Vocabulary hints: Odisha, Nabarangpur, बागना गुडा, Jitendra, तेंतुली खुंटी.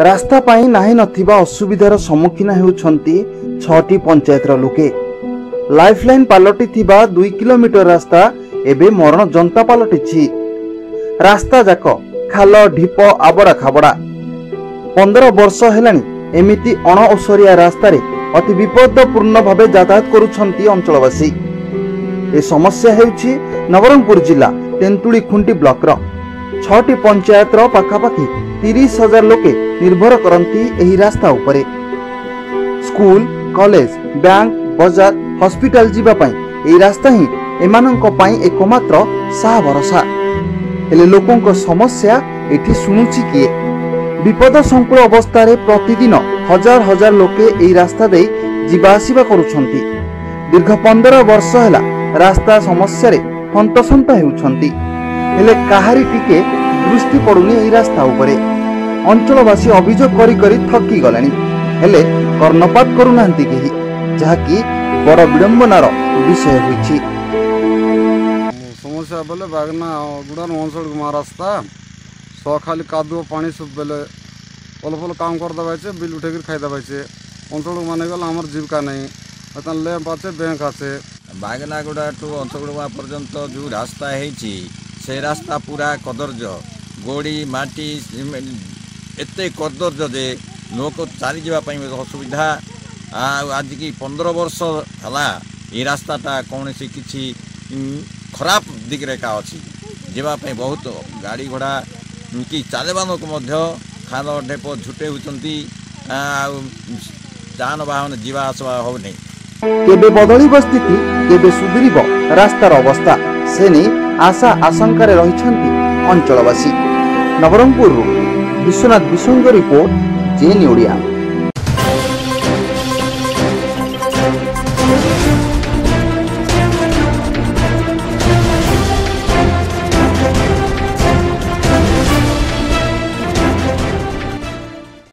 रास्ता पाई नाही नथिबा असुविधार सम्मुखीन हेउछंती 6टी पंचायतर लोके। लाइफलाइन पालटी थिबा 2 किलोमीटर रास्ता एबे मरण जनता पालटीछि। रास्ता जाक खाल ढीप आबरा खाबड़ा। 15 वर्ष हेलानी एमिति अणओसरिया रास्तारे अति विपदपूर्ण भावे यातायात करुछंती अंचलवासी। ए समस्या हेउछि नवरंगपुर जिला तेंतुली खुंटी ब्लॉक रो 6टी पंचायत रो पाखापाखी 30,000 लोके निर्भर करंती एही रास्ता उपरे। स्कूल, कॉलेज, बैंक, बाजार, हॉस्पिटल जीवा पाई एही रास्ता ही एमानंको पाई एकमात्र सा भरोसा। हेले लोकों को समस्या एठी सुनुछि किए। विपद संकुल अवस्था रे प्रतिदिन हजार हजार लोके एही रास्ता दे जीवा आसीबा करूछंती। दीर्घ 15 वर्ष होला रास्ता समस्या रे हंतसंत हेउछंती। हेले काहारी टिके दृष्टि पड़ुनी एही रास्ता उपरे। अंचलवासी अभियोग करी थकी गलानी हेले कर्णपात करूनांती केही, जहा कि बड़ विडंबनार विषय होईछि। समस्या बोले बागना गुडान अंचल मा रास्ता स खाली कादो पानी सब बेले अलपल काम कर दबाइछे, बिल उठे कर खाइ दबाइछे। अंचल माने गला हमर जीविका नहीं अतन ले पाछे बैंक आछे। बागना गुडा टू अंचल मा पर्यंत जो रास्ता हेछि से रास्ता पूरा कदर्ज, गोड़ी माटी एते कदर्ज जे लोक चाली जावा पई असुविधा। आज की 15 वर्ष हला ये रास्ताटा कौन से किसी खराब दिगरे का अच्छी जावाई बहुत गाड़ी घोड़ा कि चलवा लोक खाल ढेप झुटे होती जान जीवा आसवा होनी। केबे बदली स्थिति केबे सुधरब रास्तार अवस्था से नहीं आशा आशंकार रही अंचलवासी। नवरंगपुर विश्वनाथ विश्व रिपोर्ट जेएन ओडिया।